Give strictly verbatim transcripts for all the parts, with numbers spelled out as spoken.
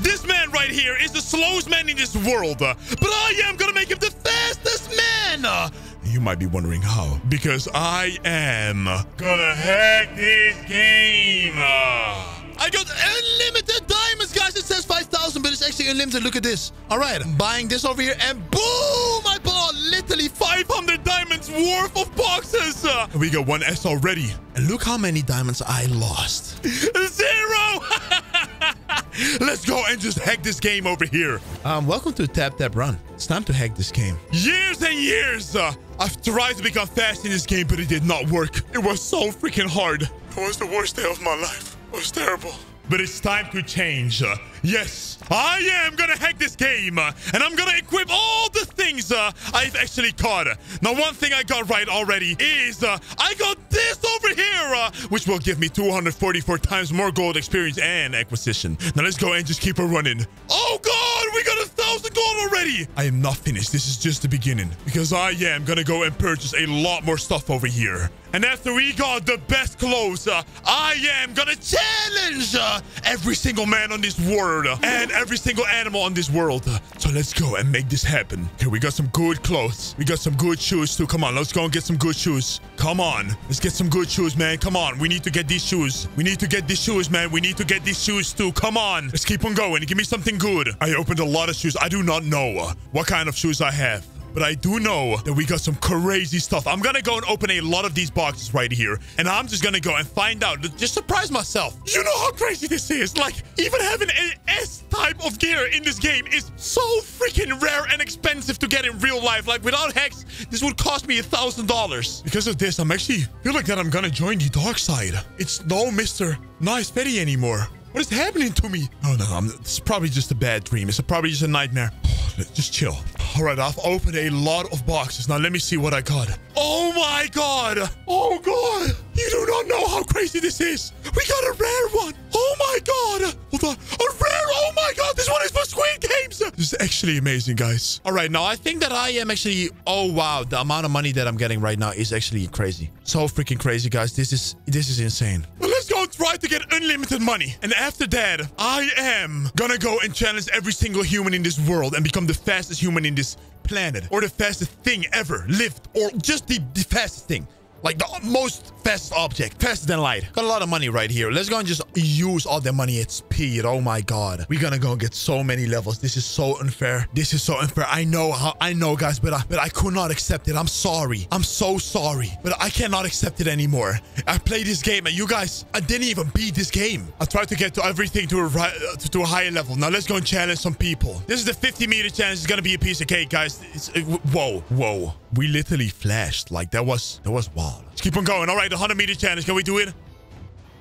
This man right here is the slowest man in this world, uh, but I am gonna make him the fastest man. Uh, you might be wondering how, because I am gonna hack this game. Uh. I got unlimited diamonds, guys. It says five thousand, but it's actually unlimited. Look at this. All right, I'm buying this over here, and boom, I bought literally five hundred diamonds worth of boxes. Uh, we got one S already, and look how many diamonds I lost. Zero. Let's go and just hack this game over here. Um, welcome to Tap Tap Run. It's time to hack this game. Years and years. Uh, I've tried to become fast in this game, but it did not work. It was so freaking hard. It was the worst day of my life. It was terrible. But it's time to change. Uh, yes, I am going to hack this game. Uh, and I'm going to equip all the things uh, I've actually caught. Now, one thing I got right already is uh, I got this over here, uh, which will give me two hundred forty-four times more gold experience and acquisition. Now, let's go and just keep on running. Oh, God, we got a thousand gold already. I am not finished. This is just the beginning, because I am going to go and purchase a lot more stuff over here. And after we got the best clothes, uh, I am gonna challenge uh, every single man on this world uh, and every single animal on this world. Uh, so let's go and make this happen. Okay, we got some good clothes. We got some good shoes too. Come on, let's go and get some good shoes. Come on, let's get some good shoes, man. Come on, we need to get these shoes. We need to get these shoes, man. We need to get these shoes too. Come on, let's keep on going. Give me something good. I opened a lot of shoes. I do not know uh, what kind of shoes I have. But I do know that we got some crazy stuff. I'm going to go and open a lot of these boxes right here. And I'm just going to go and find out. Just surprise myself. You know how crazy this is. Like, even having an S type of gear in this game is so freaking rare and expensive to get in real life. Like, without Hex, this would cost me a thousand dollars. Because of this, I'm actually feel like that I'm going to join the dark side. It's no Mister Nice Betty anymore. What is happening to me? Oh, no, I'm, it's probably just a bad dream. It's probably just a nightmare. Just chill. All right, I've opened a lot of boxes. Now, let me see what I got. Oh, my God. Oh, God. You do not know how crazy this is. We got a rare one. Oh, my God. Hold on. A rare. Oh, my God. This one is for Squid Games. This is actually amazing, guys. All right, now, I think that I am actually... Oh, wow. The amount of money that I'm getting right now is actually crazy. So freaking crazy, guys. This is, this is insane. Let's go try to get unlimited money. And after that, I am gonna go and challenge every single human in this world and become the fastest human in this planet, or the fastest thing ever lived, or just the, the fastest thing. Like, the most fastest object. Faster than light. Got a lot of money right here. Let's go and just use all the money at speed. Oh, my God. We're gonna go and get so many levels. This is so unfair. This is so unfair. I know, how, I know, guys, but I, but I could not accept it. I'm sorry. I'm so sorry, but I cannot accept it anymore. I played this game, and you guys, I didn't even beat this game. I tried to get to everything to a, uh, to, to a higher level. Now, let's go and challenge some people. This is the fifty meter challenge. It's gonna be a piece of cake, guys. It's, it, whoa, whoa. We literally flashed. Like, that was, that was wild. Let's keep on going. All right, the one hundred meter challenge. Can we do it?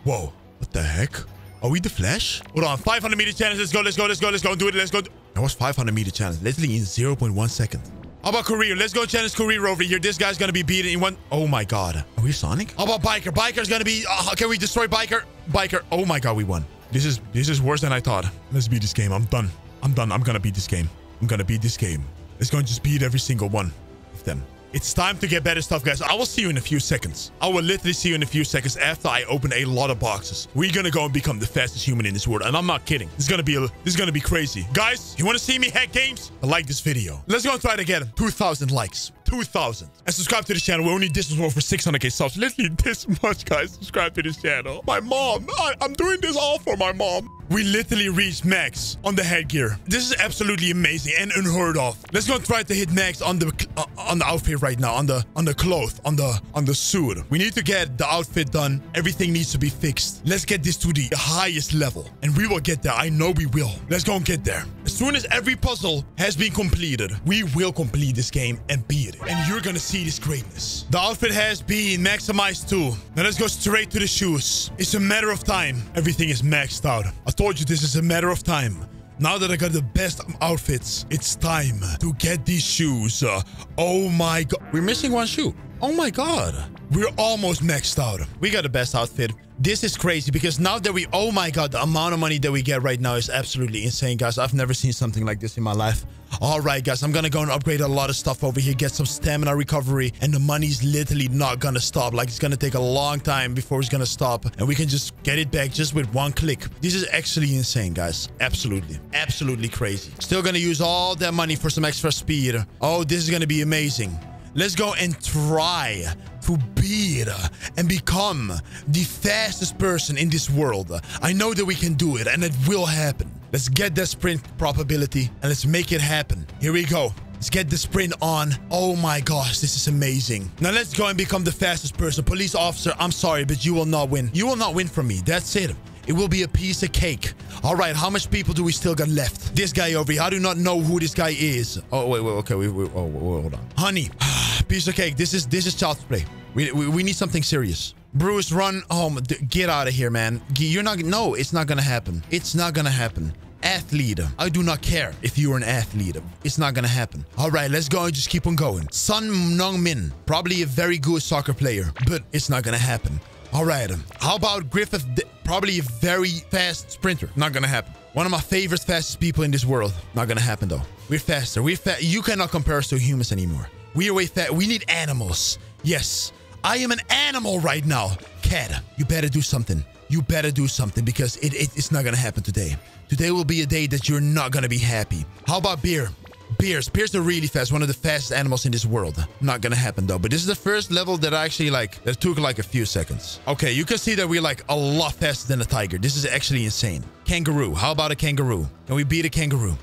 Whoa. What the heck? Are we the Flash? Hold on. five hundred meter challenge. Let's go. Let's go. Let's go. Let's go. Do it. Let's go. That was five hundred meter challenge. Literally in zero point one second. How about Career? Let's go challenge Career over here. This guy's going to be beaten in one. Oh, my God. Are we Sonic? How about Biker? Biker's going to be... Uh, can we destroy Biker? Biker. Oh, my God. We won. This is, this is worse than I thought. Let's beat this game. I'm done. I'm done. I'm going to beat this game. I'm going to beat this game. Let's go and just beat every single one of them. It's time to get better stuff, guys. I will see you in a few seconds. I will literally see you in a few seconds after I open a lot of boxes. We're gonna go and become the fastest human in this world, and I'm not kidding. This is gonna be a, this is gonna be crazy, guys. You want to see me hack games? Like this video. Let's go and try to get two thousand likes, two thousand, and subscribe to this channel. We only this one for six hundred K subs. Literally this much, guys. Subscribe to this channel. My mom. I, I'm doing this all for my mom. We literally reached max on the headgear. This is absolutely amazing and unheard of. Let's go try to hit max on the uh, on the outfit right now, on the on the cloth, on the on the suit. We need to get the outfit done. Everything needs to be fixed. Let's get this to the highest level, and we will get there. I know we will. Let's go and get there. As soon as every puzzle has been completed, we will complete this game and beat it. And you're gonna see this greatness. The outfit has been maximized too. Now let's go straight to the shoes. It's a matter of time. Everything is maxed out. I told you this is a matter of time. Now that I got the best outfits, it's time to get these shoes. Uh, oh my God. We're missing one shoe. Oh my god. We're almost maxed out. We got the best outfit. This is crazy because now that we... Oh my god, the amount of money that we get right now is absolutely insane, guys. I've never seen something like this in my life. All right, guys. I'm going to go and upgrade a lot of stuff over here. Get some stamina recovery. And the money's literally not going to stop. Like, it's going to take a long time before it's going to stop. And we can just get it back just with one click. This is actually insane, guys. Absolutely. Absolutely crazy. Still going to use all that money for some extra speed. Oh, this is going to be amazing. Let's go and try to beat and become the fastest person in this world. I know that we can do it, and it will happen. Let's get that sprint probability, and let's make it happen. Here we go. Let's get the sprint on. Oh my gosh, this is amazing. Now let's go and become the fastest person. Police officer, I'm sorry, but you will not win. You will not win from me. That's it. It will be a piece of cake. All right, how much people do we still got left? This guy over here. I do not know who this guy is. Oh, wait, wait, okay. Wait, wait, oh, wait, hold on. Honey. Piece of cake. This is this is child's play. We, we we need something serious. Bruce, run home. D get out of here, man. You're not. No, it's not gonna happen. It's not gonna happen. Athlete. I do not care if you're an athlete. It's not gonna happen. All right, let's go and just keep on going. Sun Nong Min, probably a very good soccer player, but it's not gonna happen. All right. How about Griffith? Probably a very fast sprinter. Not gonna happen. One of my favorite fastest people in this world. Not gonna happen though. We're faster. We're fa You cannot compare us to humans anymore. We are way fat. We need animals. Yes. I am an animal right now. Cat, you better do something. You better do something because it, it, it's not going to happen today. Today will be a day that you're not going to be happy. How about beer? Bears. Bears are really fast. One of the fastest animals in this world. Not going to happen though. But this is the first level that I actually like. That took like a few seconds. Okay, you can see that we're like a lot faster than a tiger. This is actually insane. Kangaroo. How about a kangaroo? Can we beat a kangaroo?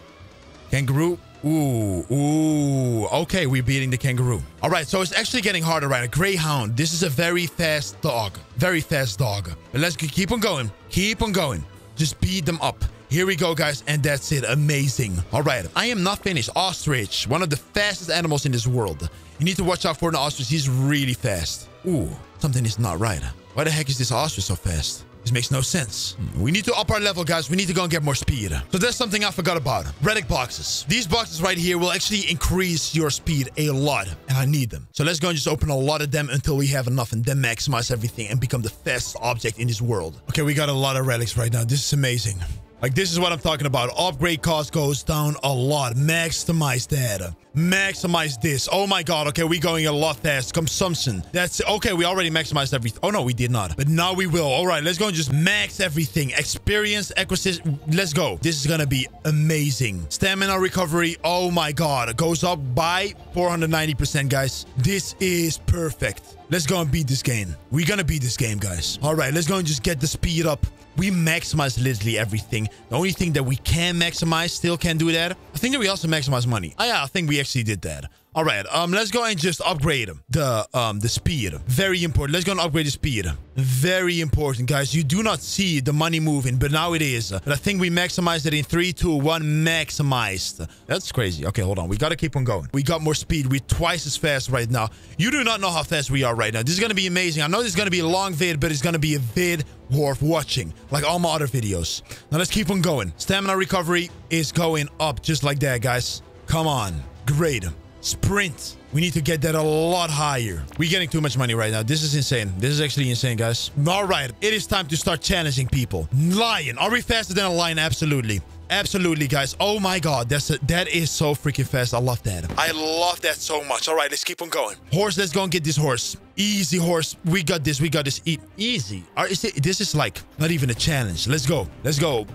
Kangaroo. Ooh, ooh. Okay, we're beating the kangaroo. All right, so it's actually getting harder, right? A greyhound. This is a very fast dog. Very fast dog. But let's keep on going. Keep on going. Just beat them up. Here we go, guys. And that's it. Amazing. All right. I am not finished. Ostrich. One of the fastest animals in this world. You need to watch out for an ostrich. He's really fast. Ooh, something is not right. Why the heck is this ostrich so fast? This makes no sense. We need to up our level, guys. We need to go and get more speed. So there's something I forgot about. Relic boxes. These boxes right here will actually increase your speed a lot. And I need them. So let's go and just open a lot of them until we have enough. And then maximize everything and become the fastest object in this world. Okay, we got a lot of relics right now. This is amazing. Like, this is what I'm talking about. Upgrade cost goes down a lot. Maximize that. Maximize this. Oh, my God. Okay, we're going a lot fast. Consumption. That's... Okay, we already maximized everything. Oh, no, we did not. But now we will. All right, let's go and just max everything. Experience, acquisition. Let's go. This is going to be amazing. Stamina recovery. Oh, my God. It goes up by four hundred ninety percent, guys. This is perfect. Let's go and beat this game. We're going to beat this game, guys. All right, let's go and just get the speed up. We maximize literally everything. The only thing that we can maximize, still can't do that. I think that we also maximize money. Oh, yeah, I think we actually did that. All right, um, let's go and just upgrade the um the speed. Very important. Let's go and upgrade the speed. Very important, guys. You do not see the money moving, but now it is. But I think we maximized it in three, two, one. Maximized. That's crazy. Okay, hold on. We gotta keep on going. We got more speed. We're twice as fast right now. You do not know how fast we are right now. This is gonna be amazing. I know this is gonna be a long vid, but it's gonna be a vid worth watching, like all my other videos. Now let's keep on going. Stamina recovery is going up just like that, guys. Come on. Great. Sprint. We need to get that a lot higher. We're getting too much money right now. This is insane. This is actually insane, guys. All right. It is time to start challenging people. Lion. Are we faster than a lion? Absolutely. Absolutely, guys. Oh, my God. That's a, that is so freaking fast. I love that. I love that so much. All right. Let's keep on going. Horse. Let's go and get this horse. Easy horse. We got this. We got this. E easy. Are, is it, this is like not even a challenge. Let's go. Let's go.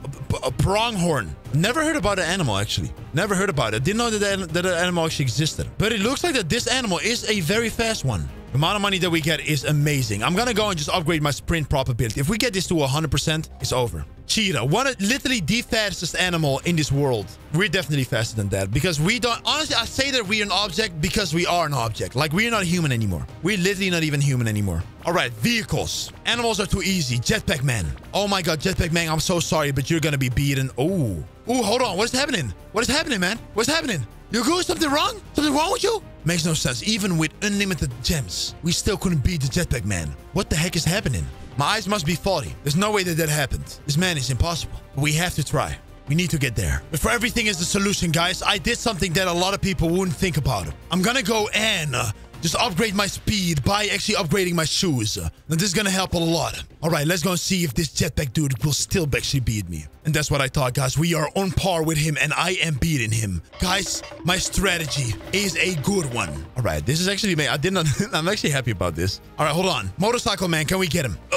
A pronghorn. Never heard about the animal, actually. Never heard about it. Didn't know that that animal actually existed. But it looks like that this animal is a very fast one. The amount of money that we get is amazing. I'm going to go and just upgrade my sprint probability. If we get this to one hundred percent, it's over. Cheetah. One of literally the fastest animal in this world. We're definitely faster than that because we don't... Honestly, I say that we're an object because we are an object. Like, we're not human anymore. We're literally not even human anymore. All right, vehicles. Animals are too easy. Jetpack man. Oh, my God. Jetpack man, I'm so sorry, but you're going to be beaten. Oh. Oh, hold on. What is happening? What is happening, man? What's happening? You're good? Something wrong? Something wrong with you? Makes no sense. Even with unlimited gems, we still couldn't beat the jetpack man. What the heck is happening? My eyes must be faulty. There's no way that that happened. This man is impossible. But we have to try. We need to get there. But for everything is the solution, guys. I did something that a lot of people wouldn't think about. I'm gonna go and... Uh, just upgrade my speed by actually upgrading my shoes. Now this is gonna help a lot. All right, let's go and see if this jetpack dude will still actually beat me. And that's what I thought, guys. We are on par with him, and I am beating him. Guys, my strategy is a good one. All right, this is actually me. I did not. I'm actually happy about this. All right, hold on. Motorcycle man, can we get him? Ah!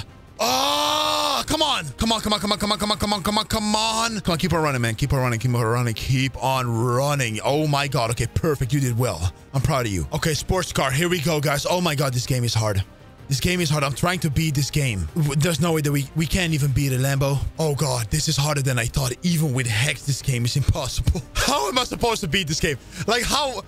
Uh, ah! Uh, come on! Come on! Come on! Come on! Come on! Come on! Come on! Come on! Come on! Come on! Keep on running, man. Keep on running. Keep on running. Keep on running. Oh my God! Okay, perfect. You did well. I'm proud of you. Okay, sports car. Here we go, guys. Oh my God, this game is hard. This game is hard. I'm trying to beat this game. There's no way that we, we can't even beat a Lambo. Oh, God. This is harder than I thought. Even with Hex, this game is impossible. How am I supposed to beat this game? Like, how...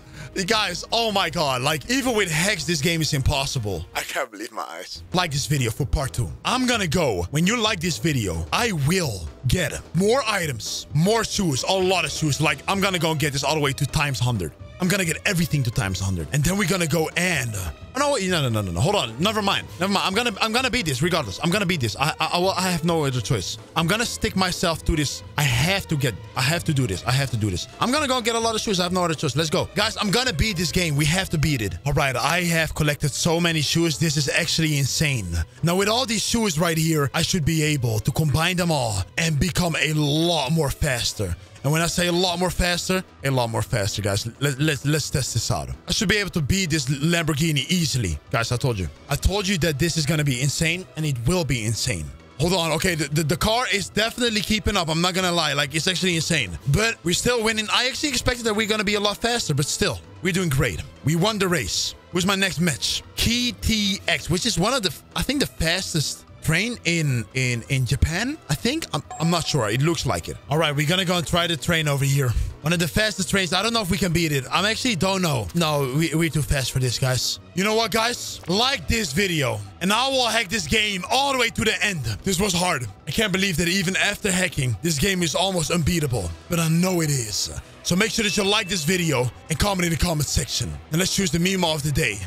Guys, oh, my God. Like, even with Hex, this game is impossible. I can't believe my eyes. Like this video for part two. I'm gonna go. When you like this video, I will get more items, more shoes, a lot of shoes. Like, I'm gonna go and get this all the way to times one hundred. I'm gonna get everything to times one hundred, and then we're gonna go and uh, oh, no, no, no, no, no. Hold on, never mind, never mind. I'm gonna, I'm gonna beat this regardless. I'm gonna beat this. I, I, I, will, I have no other choice. I'm gonna stick myself to this. I have to get, I have to do this. I have to do this. I'm gonna go and get a lot of shoes. I have no other choice. Let's go, guys. I'm gonna beat this game. We have to beat it. All right, I have collected so many shoes. This is actually insane. Now with all these shoes right here, I should be able to combine them all and become a lot more faster. And when I say a lot more faster, a lot more faster, guys. Let, let, let's test this out. I should be able to beat this Lamborghini easily. Guys, I told you. I told you that this is going to be insane, and it will be insane. Hold on. Okay, the, the, the car is definitely keeping up. I'm not going to lie. Like, it's actually insane. But we're still winning. I actually expected that we're going to be a lot faster, but still, we're doing great. We won the race. Where's my next match? K T X, which is one of the, I think, the fastest train in in in Japan, I think. I'm, I'm not sure. It looks like it. All right, we're gonna go and try the train over here. One of the fastest trains. I don't know if we can beat it. I actually don't know. No, we, we're too fast for this, guys. You know what, guys? Like this video, and I will hack this game all the way to the end. This was hard. I can't believe that even after hacking, this game is almost unbeatable, but I know it is. So make sure that you like this video and comment in the comment section. And let's choose the meme of the day.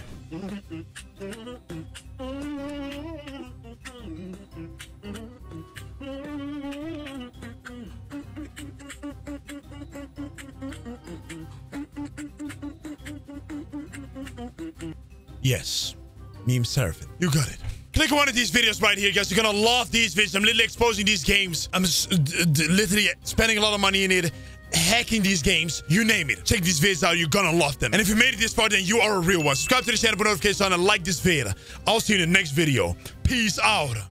Yes, meme servant. You got it. Click one of these videos right here, guys. You're gonna love these videos. I'm literally exposing these games. I'm literally spending a lot of money in it, hacking these games. You name it. Check these videos out. You're gonna love them. And if you made it this far, then you are a real one. Subscribe to the channel for notifications and like this video. I'll see you in the next video. Peace out.